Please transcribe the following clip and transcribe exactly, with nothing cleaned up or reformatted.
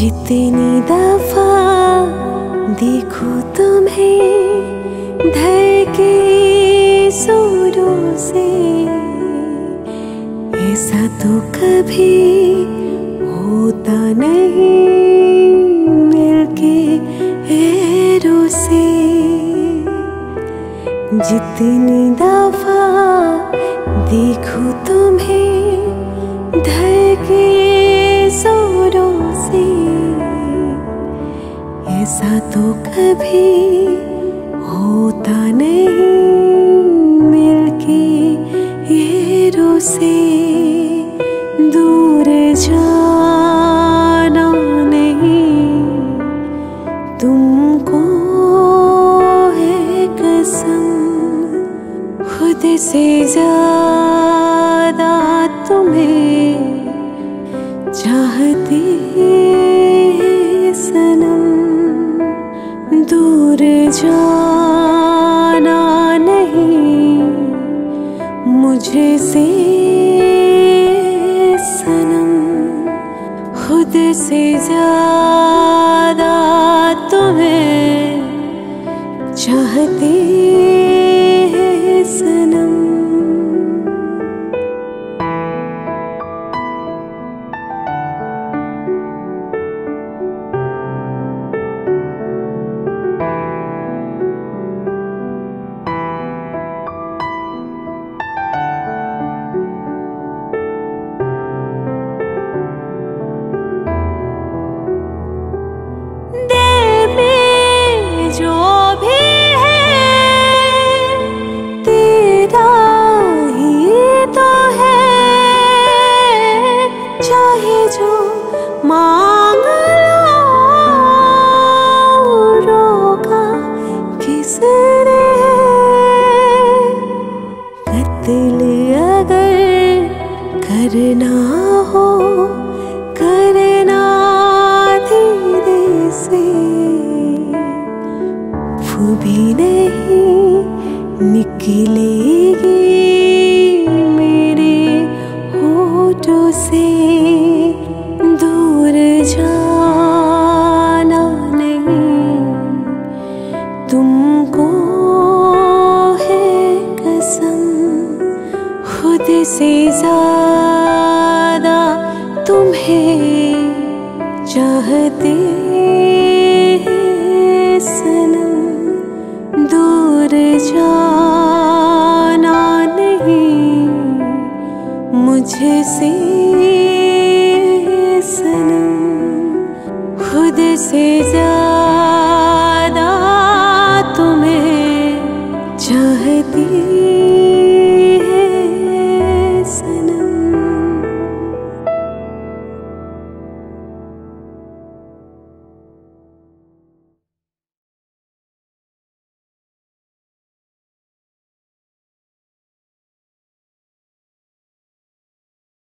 जितनी दफा देखो तुम्हें धड़के जोरों से, ऐसा तो कभी होता नहीं मिलके ऐरों से। जितनी दफा देखो तुम्हें धड़के जोरों से, ऐसा तो कभी होता नहीं मिलके ऐरों से। दूर जाना नहीं तुमको है कसम, खुद से ज्यादा तुम्हें चाहती है सनम। दूर जाना नहीं मुझसे सनम, खुद से ज्यादा तुम्हें चाहती है सनम। जो मांग लो, रोका किसने कत्ल अगर करना हो करना धीरे से। वो भी नहीं निकलेगी मेरे होठों से।